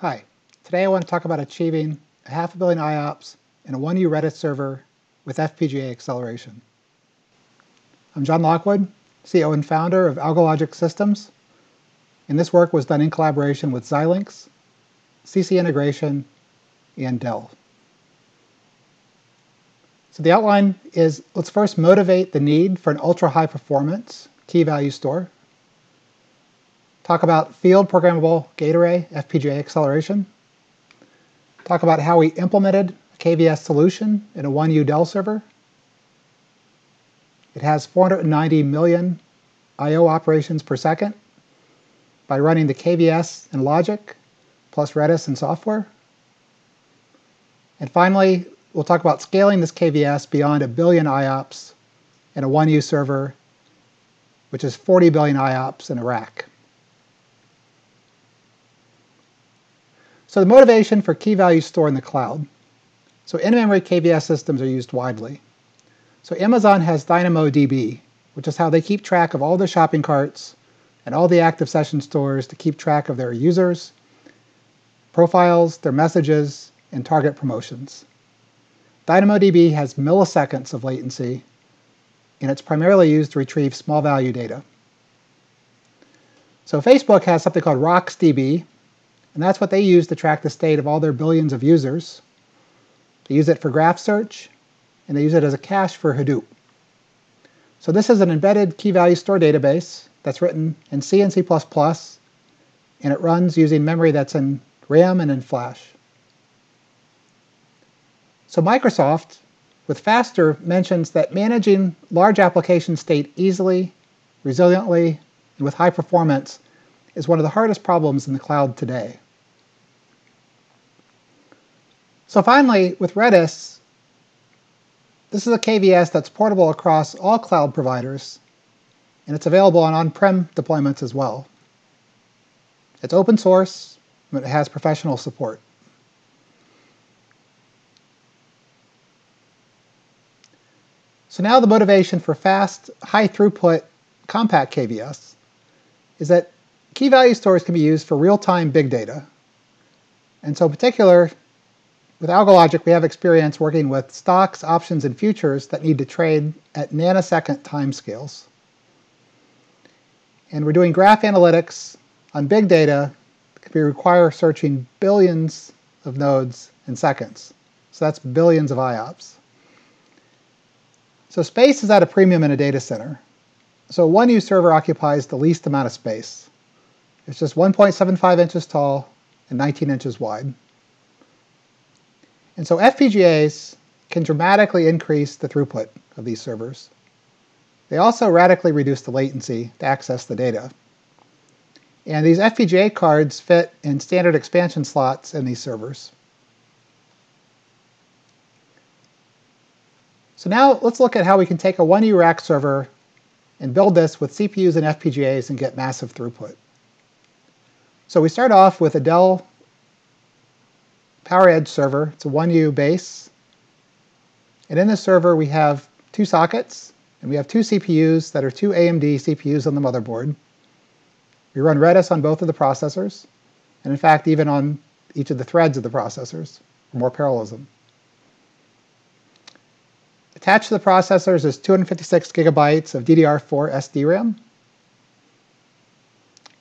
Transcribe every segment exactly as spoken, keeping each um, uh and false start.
Hi, today I want to talk about achieving a half a billion I O P S in a one U Redis server with F P G A acceleration. I'm John Lockwood, C E O and founder of Algologic Systems, and this work was done in collaboration with Xilinx, C C Integration, and Dell. So the outline is, let's first motivate the need for an ultra-high performance key value store. Talk about field programmable gate array F P G A acceleration. Talk about how we implemented a K V S solution in a one U Dell server. It has four hundred ninety million I O operations per second by running the K V S and logic plus Redis and software. And finally, we'll talk about scaling this K V S beyond a billion I O P S in a one U server, which is forty billion I O P S in a rack. So the motivation for key value store in the cloud. So in-memory K V S systems are used widely. So Amazon has DynamoDB, which is how they keep track of all their shopping carts and all the active session stores to keep track of their users, profiles, their messages, and target promotions. DynamoDB has milliseconds of latency, and it's primarily used to retrieve small value data. So Facebook has something called RocksDB, and that's what they use to track the state of all their billions of users. They use it for graph search, and they use it as a cache for Hadoop. So this is an embedded key value store database that's written in C and C plus plus, and it runs using memory that's in RAM and in flash. So Microsoft, with Faster, mentions that managing large application state easily, resiliently, and with high performance is one of the hardest problems in the cloud today. So finally, with Redis, this is a K V S that's portable across all cloud providers, and it's available on on-prem deployments as well. It's open source, but it has professional support. So now the motivation for fast, high-throughput, compact K V S is that key value stores can be used for real-time big data. And so in particular, with AlgoLogic, we have experience working with stocks, options, and futures that need to trade at nanosecond timescales. And we're doing graph analytics on big data that could require searching billions of nodes in seconds. So that's billions of I O P S. So space is at a premium in a data center. So one U server occupies the least amount of space. It's just one point seven five inches tall and nineteen inches wide. And so F P G As can dramatically increase the throughput of these servers. They also radically reduce the latency to access the data. And these F P G A cards fit in standard expansion slots in these servers. So now let's look at how we can take a one U rack server and build this with C P Us and F P G As and get massive throughput. So we start off with a Dell PowerEdge server. It's a one U base. And in this server, we have two sockets, and we have two C P Us that are two A M D C P Us on the motherboard. We run Redis on both of the processors, and in fact, even on each of the threads of the processors for more parallelism. Attached to the processors is two hundred fifty-six gigabytes of D D R four S D RAM.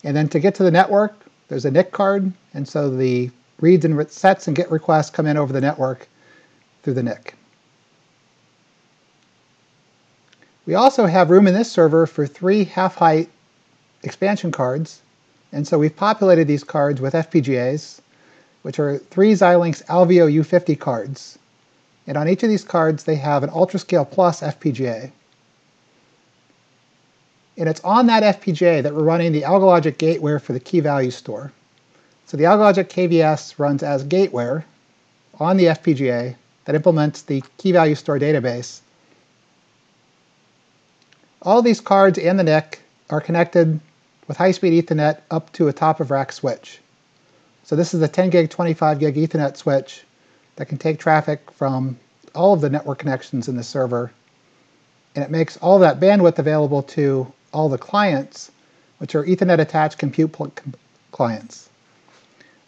And then to get to the network, there's a N I C card, and so the reads and sets and get requests come in over the network through the N I C. We also have room in this server for three half-height expansion cards, and so we've populated these cards with F P G As, which are three Xilinx Alveo U fifty cards. And on each of these cards, they have an UltraScale Plus F P G A. And it's on that F P G A that we're running the AlgoLogic gateware for the key value store. So the AlgoLogic K V S runs as gateware on the F P G A that implements the key value store database. All these cards and the N I C are connected with high-speed Ethernet up to a top-of-rack switch. So this is a ten gig, twenty-five gig Ethernet switch that can take traffic from all of the network connections in the server, and it makes all that bandwidth available to all the clients, which are Ethernet attached compute clients.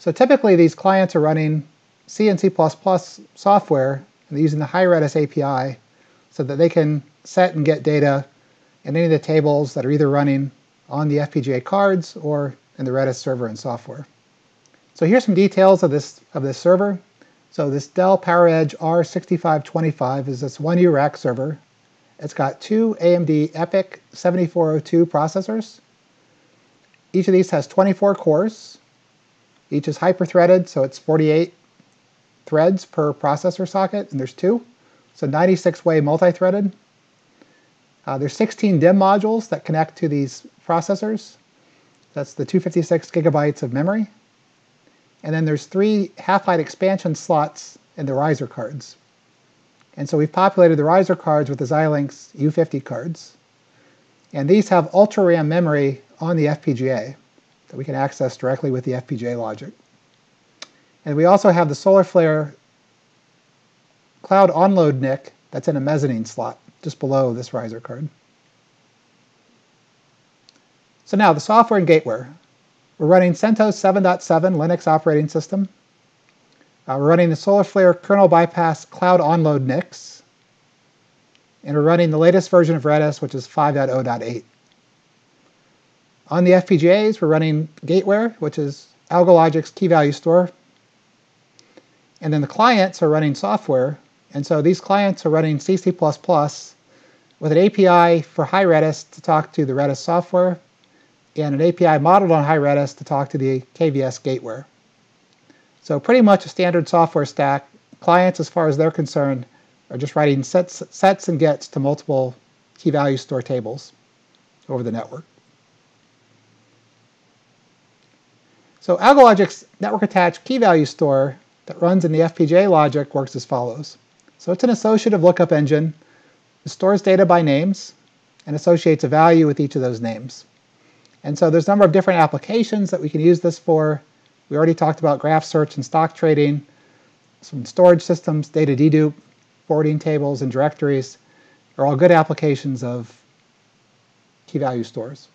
So typically these clients are running C and C plus plus software, and they're using the HiRedis A P I so that they can set and get data in any of the tables that are either running on the F P G A cards or in the Redis server and software. So here's some details of this, of this server. So this Dell PowerEdge R sixty-five twenty-five is this one U rack server. It's got two A M D EPYC seventy-four oh two processors. Each of these has twenty-four cores. Each is hyper-threaded, so it's forty-eight threads per processor socket, and there's two. So ninety-six way multi-threaded. Uh, there's sixteen DIMM modules that connect to these processors. That's the two hundred fifty-six gigabytes of memory. And then there's three half-height expansion slots in the riser cards. And so we've populated the riser cards with the Xilinx U fifty cards. And these have UltraRAM memory on the F P G A that we can access directly with the F P G A logic. And we also have the SolarFlare Cloud Onload N I C that's in a mezzanine slot just below this riser card. So now the software and gateware. We're running CentOS seven point seven Linux operating system. Uh, we're running the SolarFlare kernel bypass cloud onload N I Cs. And we're running the latest version of Redis, which is five point oh point eight. On the F P G As, we're running Gateware, which is AlgoLogic's key value store. And then the clients are running software. And so these clients are running C C plus plus with an A P I for HiRedis to talk to the Redis software, and an A P I modeled on HiRedis to talk to the K V S gateware. So pretty much a standard software stack. Clients, as far as they're concerned, are just writing sets, sets and gets to multiple key value store tables over the network. So AlgoLogic's network-attached key value store that runs in the F P G A logic works as follows. So it's an associative lookup engine. It stores data by names and associates a value with each of those names. And so there's a number of different applications that we can use this for. We already talked about graph search and stock trading, some storage systems, data dedupe, forwarding tables, and directories are all good applications of key value stores.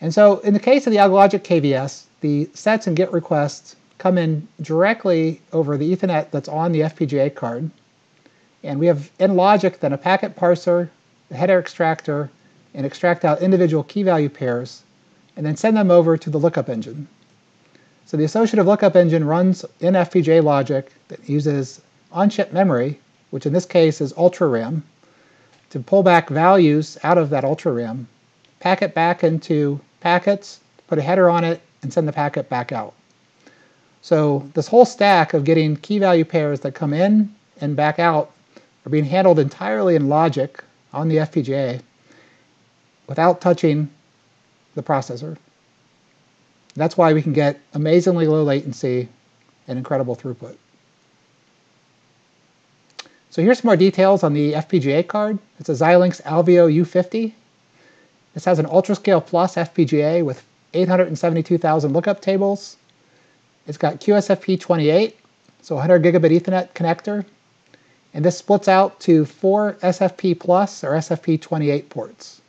And so in the case of the AlgoLogic K V S, the sets and get requests come in directly over the Ethernet that's on the F P G A card. And we have in logic then a packet parser, a header extractor, and extract out individual key value pairs, and then send them over to the lookup engine. So the associative lookup engine runs in F P G A logic that uses on-chip memory, which in this case is UltraRAM, to pull back values out of that UltraRAM, pack it back into packets, put a header on it, and send the packet back out. So this whole stack of getting key value pairs that come in and back out are being handled entirely in logic on the F P G A, without touching the processor. That's why we can get amazingly low latency and incredible throughput. So here's some more details on the F P G A card. It's a Xilinx Alveo U fifty. This has an UltraScale Plus F P G A with eight hundred seventy-two thousand lookup tables. It's got Q S F P twenty-eight, so one hundred gigabit Ethernet connector. And this splits out to four S F P plus or S F P twenty-eight ports.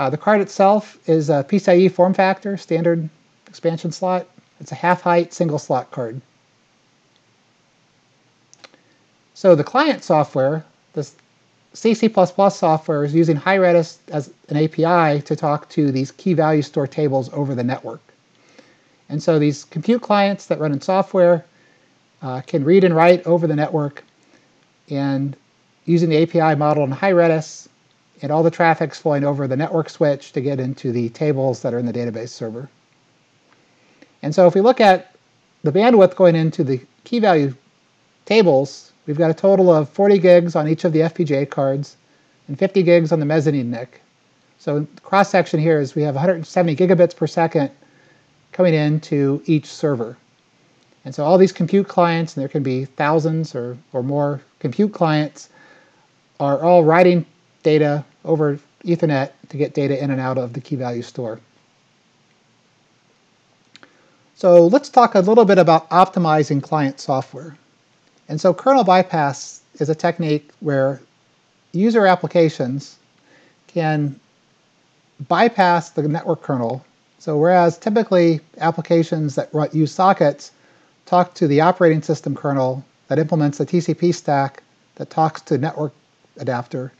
Uh, the card itself is a P C I E form factor, standard expansion slot. It's a half-height single-slot card. So the client software, this C C plus plus software, is using HiRedis as an A P I to talk to these key value store tables over the network. And so these compute clients that run in software uh, can read and write over the network, and using the A P I model in HiRedis, and all the traffic's flowing over the network switch to get into the tables that are in the database server. And so if we look at the bandwidth going into the key value tables, we've got a total of forty gigs on each of the F P G A cards and fifty gigs on the mezzanine N I C. So the cross-section here is we have one hundred seventy gigabits per second coming into each server. And so all these compute clients, and there can be thousands or, or more compute clients, are all writing data over Ethernet to get data in and out of the key value store. So let's talk a little bit about optimizing client software. And so kernel bypass is a technique where user applications can bypass the network kernel So whereas typically applications that use sockets talk to the operating system kernel that implements the T C P stack that talks to network adapter,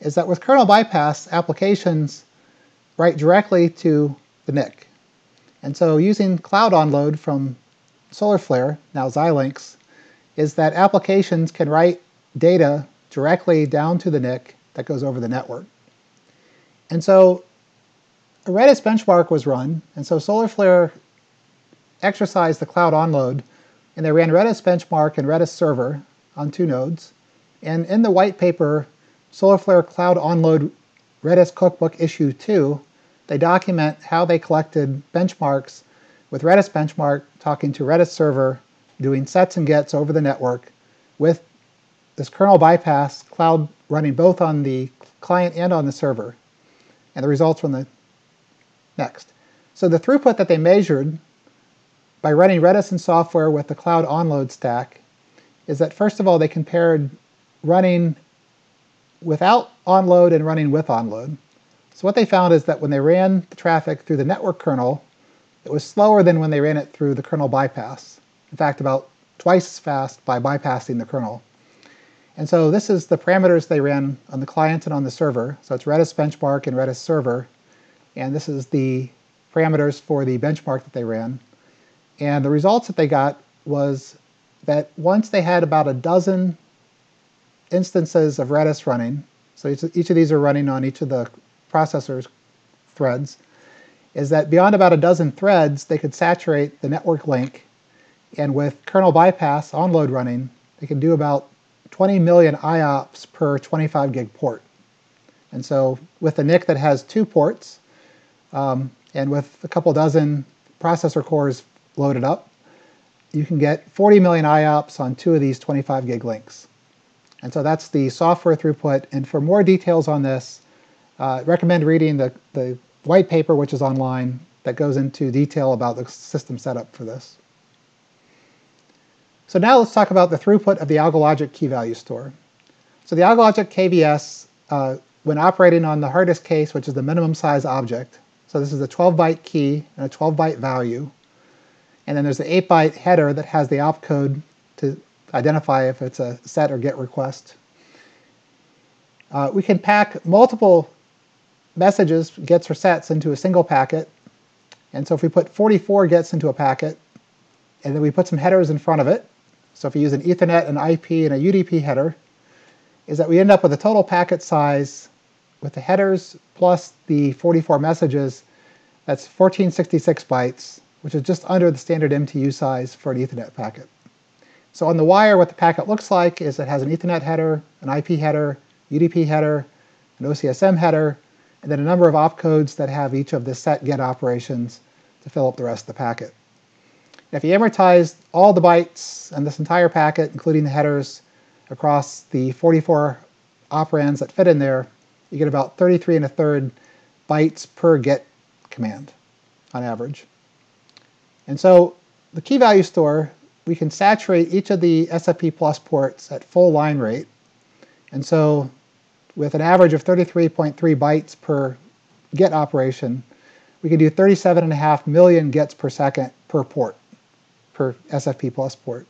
is that with kernel bypass, applications write directly to the N I C. And so using Cloud Onload from SolarFlare, now Xilinx, is that applications can write data directly down to the N I C that goes over the network. And so a Redis benchmark was run, and so SolarFlare exercised the Cloud Onload, and they ran Redis benchmark and Redis server on two nodes. And in the white paper, SolarFlare Cloud Onload Redis Cookbook Issue two, they document how they collected benchmarks with Redis benchmark talking to Redis server, doing sets and gets over the network with this kernel bypass cloud running both on the client and on the server. And the results from the next. So the throughput that they measured by running Redis and software with the Cloud Onload stack is that, first of all, they compared running without onload and running with onload. So what they found is that when they ran the traffic through the network kernel, it was slower than when they ran it through the kernel bypass. In fact, about twice as fast by bypassing the kernel. And so this is the parameters they ran on the client and on the server. So it's Redis benchmark and Redis server. And this is the parameters for the benchmark that they ran. And the results that they got was that once they had about a dozen instances of Redis running, so each of these are running on each of the processor's threads, is that beyond about a dozen threads, they could saturate the network link. And with kernel bypass onload running, they can do about twenty million I O P S per twenty-five gig port. And so with a N I C that has two ports, um, and with a couple dozen processor cores loaded up, you can get forty million I O P S on two of these twenty-five gig links. And so that's the software throughput. And for more details on this, uh, I recommend reading the, the white paper, which is online, that goes into detail about the system setup for this. So now let's talk about the throughput of the AlgoLogic key value store. So the AlgoLogic K V S, uh, when operating on the hardest case, which is the minimum size object, so this is a twelve byte key and a twelve byte value, and then there's the eight byte header that has the opcode to identify if it's a set or get request. Uh, we can pack multiple messages, gets or sets, into a single packet. And so if we put forty-four gets into a packet, and then we put some headers in front of it, so if you use an Ethernet, an I P, and a U D P header, is that we end up with a total packet size with the headers plus the forty-four messages that's fourteen sixty-six bytes, which is just under the standard M T U size for an Ethernet packet. So on the wire, what the packet looks like is it has an Ethernet header, an I P header, U D P header, an O C S M header, and then a number of opcodes that have each of the set get operations to fill up the rest of the packet. If you amortize all the bytes and this entire packet, including the headers, across the forty-four operands that fit in there, you get about thirty-three and a third bytes per get command on average. And so the key value store, we can saturate each of the S F P plus ports at full line rate. And so with an average of thirty-three point three bytes per get operation, we can do thirty-seven and a half million gets per second per port, per S F P plus port.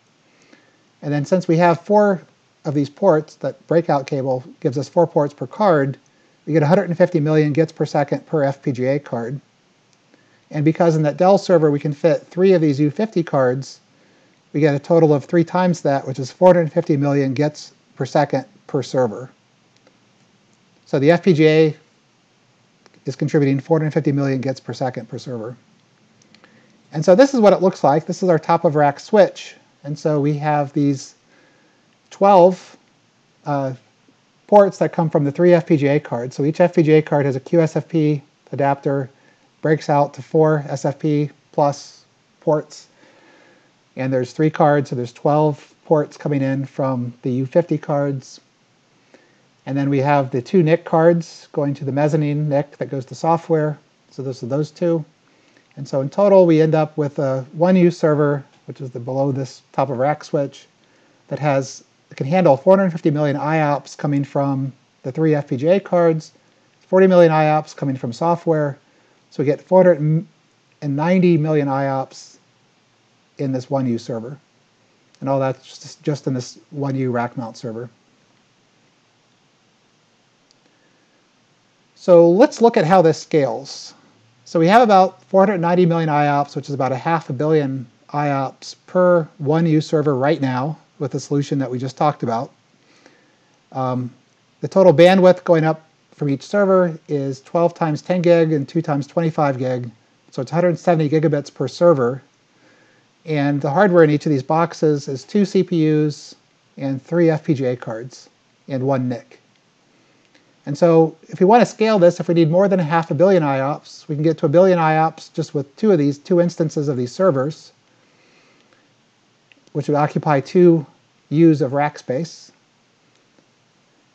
And then since we have four of these ports, that breakout cable gives us four ports per card, we get one hundred fifty million gets per second per F P G A card. And because in that Dell server we can fit three of these U fifty cards, we get a total of three times that, which is four hundred fifty million gets per second per server. So the F P G A is contributing four hundred fifty million gets per second per server. And so this is what it looks like. This is our top of rack switch. And so we have these twelve uh, ports that come from the three F P G A cards. So each F P G A card has a Q S F P adapter, breaks out to four S F P plus ports. And there's three cards, so there's twelve ports coming in from the U fifty cards. And then we have the two N I C cards going to the mezzanine N I C that goes to software. So those are those two. And so in total, we end up with a one U server, which is the below this top of rack switch, that has can handle four hundred fifty million I O P S coming from the three F P G A cards, forty million I O P S coming from software. So we get 400 and ninety million I O P S in this one U server. And all that's just, just in this one U rack mount server. So let's look at how this scales. So we have about four hundred ninety million I O P S, which is about a half a billion I O P S per one U server right now with the solution that we just talked about. Um, the total bandwidth going up from each server is twelve times ten gig and two times twenty-five gig. So it's one hundred seventy gigabits per server. And the hardware in each of these boxes is two C P Us and three F P G A cards and one N I C. And so if we want to scale this, if we need more than a half a billion I O P S, we can get to a billion I O P S just with two of these, two instances of these servers, which would occupy two U's of rack space.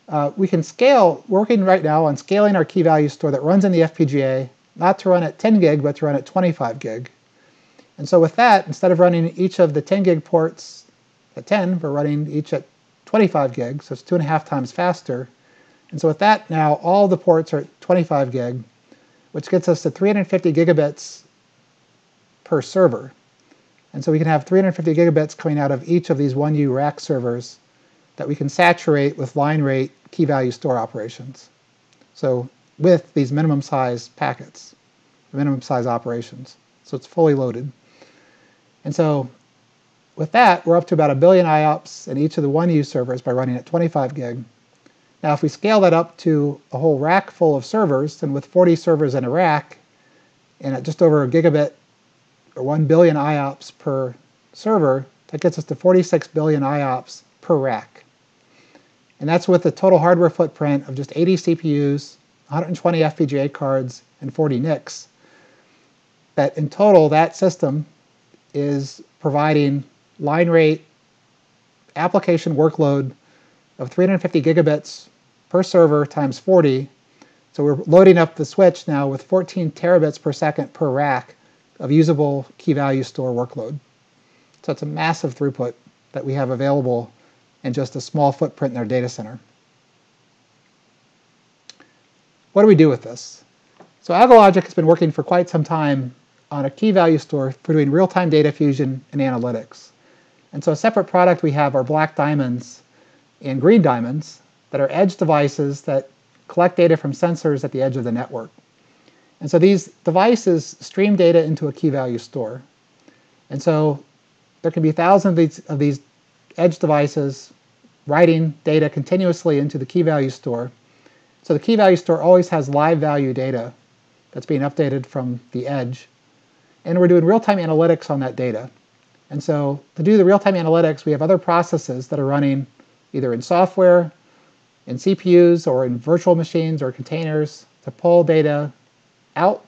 Uh, we can scale, working right now on scaling our key value store that runs in the F P G A, not to run at ten gig, but to run at twenty-five gig. And so with that, instead of running each of the ten gig ports at ten, we're running each at twenty-five gig, so it's two and a half times faster. And so with that, now all the ports are at twenty-five gig, which gets us to three hundred fifty gigabits per server. And so we can have three hundred fifty gigabits coming out of each of these one U rack servers that we can saturate with line rate key value store operations. So with these minimum size packets, minimum size operations. So it's fully loaded. And so with that, we're up to about a billion I O P S in each of the one U servers by running at twenty-five gig. Now if we scale that up to a whole rack full of servers, and with forty servers in a rack, and at just over a gigabit or one billion I O P S per server, that gets us to forty-six billion I O P S per rack. And that's with a total hardware footprint of just eighty C P Us, one hundred twenty F P G A cards, and forty N I Cs. That in total, that system is providing line rate application workload of three hundred fifty gigabits per server times forty. So we're loading up the switch now with fourteen terabits per second per rack of usable key value store workload. So it's a massive throughput that we have available in just a small footprint in our data center. What do we do with this? So AlgoLogic has been working for quite some time on a key value store for doing real-time data fusion and analytics. And so a separate product we have are black diamonds and green diamonds that are edge devices that collect data from sensors at the edge of the network. And so these devices stream data into a key value store. And so there can be thousands of these, of these edge devices writing data continuously into the key value store. So the key value store always has live value data that's being updated from the edge. And we're doing real-time analytics on that data. And so to do the real-time analytics, we have other processes that are running either in software, in C P Us, or in virtual machines or containers to pull data out,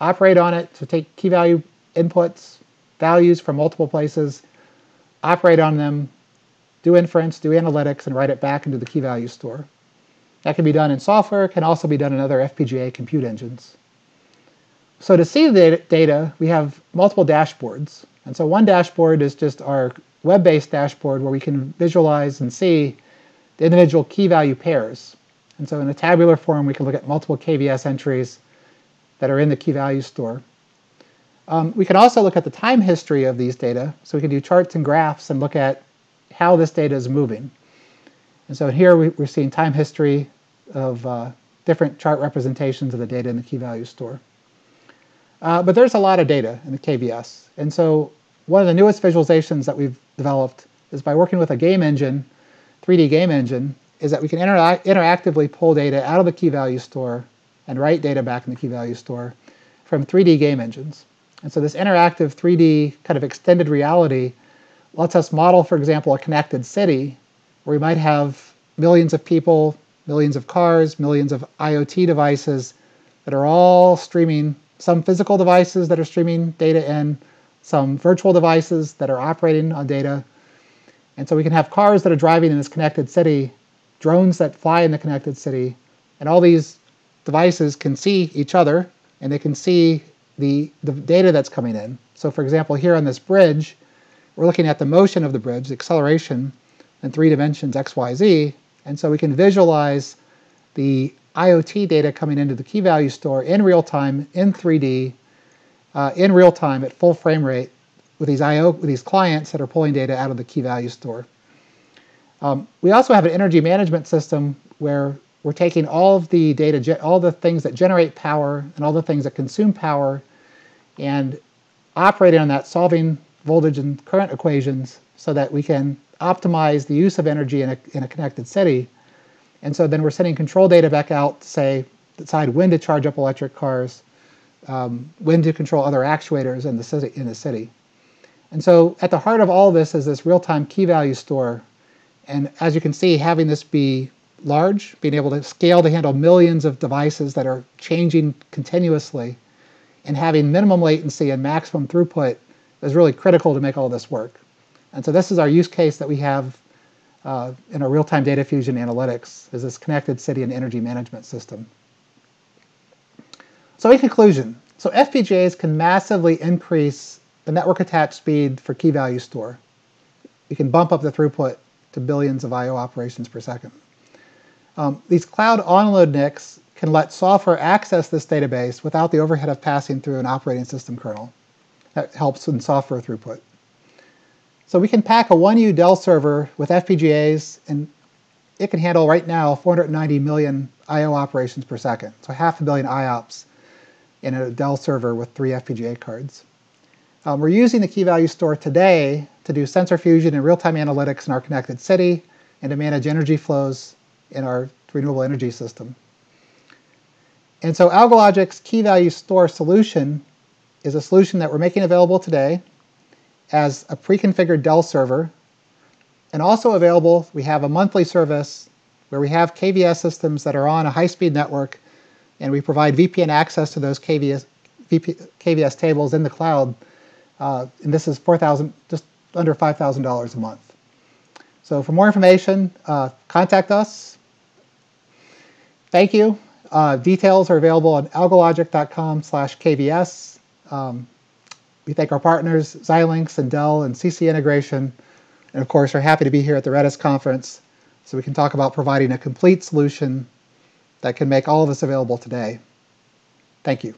operate on it, to take key value inputs, values from multiple places, operate on them, do inference, do analytics, and write it back into the key value store. That can be done in software, can also be done in other F P G A compute engines. So to see the data, we have multiple dashboards. And so one dashboard is just our web-based dashboard where we can visualize and see the individual key value pairs. And so in a tabular form, we can look at multiple K V S entries that are in the key value store. Um, we can also look at the time history of these data. So we can do charts and graphs and look at how this data is moving. And so here we, we're seeing time history of uh, different chart representations of the data in the key value store. Uh, but there's a lot of data in the K V S. And so one of the newest visualizations that we've developed is by working with a game engine, three D game engine, is that we can intera interactively pull data out of the key value store and write data back in the key value store from three D game engines. And so this interactive three D kind of extended reality lets us model, for example, a connected city where we might have millions of people, millions of cars, millions of IoT devices that are all streaming, some physical devices that are streaming data in, some virtual devices that are operating on data. And so we can have cars that are driving in this connected city, drones that fly in the connected city, and all these devices can see each other, and they can see the, the data that's coming in. So for example, here on this bridge, we're looking at the motion of the bridge, the acceleration, in three dimensions, x, y, z. And so we can visualize the IoT data coming into the key value store in real time, in three D, uh, in real time at full frame rate with these I O, with these clients that are pulling data out of the key value store. Um, we also have an energy management system where we're taking all of the data, all the things that generate power and all the things that consume power, and operating on that, solving voltage and current equations so that we can optimize the use of energy in a, in a connected city. And so then we're sending control data back out to say, decide when to charge up electric cars, um, when to control other actuators in the city, in the city. And so at the heart of all of this is this real-time key value store. And as you can see, having this be large, being able to scale to handle millions of devices that are changing continuously, and having minimum latency and maximum throughput is really critical to make all this work. And so this is our use case that we have uh, in our real-time data fusion analytics, is this connected city and energy management system. So in conclusion, so F P G As can massively increase the network attached speed for key value store. You can bump up the throughput to billions of I O operations per second. Um, these cloud onload N I Cs can let software access this database without the overhead of passing through an operating system kernel. That helps in software throughput. So we can pack a one U Dell server with F P G As, and it can handle right now four hundred ninety million I O operations per second, so half a billion I O P S in a Dell server with three F P G A cards. Um, we're using the key value store today to do sensor fusion and real-time analytics in our connected city, and to manage energy flows in our renewable energy system. And so AlgoLogic's key value store solution is a solution that we're making available today as a pre-configured Dell server, and also available, we have a monthly service where we have K V S systems that are on a high-speed network, and we provide V P N access to those K V S, K V S tables in the cloud, uh, and this is four thousand dollars, just under five thousand dollars a month. So for more information, uh, contact us. Thank you. Uh, details are available on algologic dot com slash K V S. Um, we thank our partners, Xilinx and Dell and C C Integration. And of course, we're happy to be here at the Redis conference so we can talk about providing a complete solution that can make all of us available today. Thank you.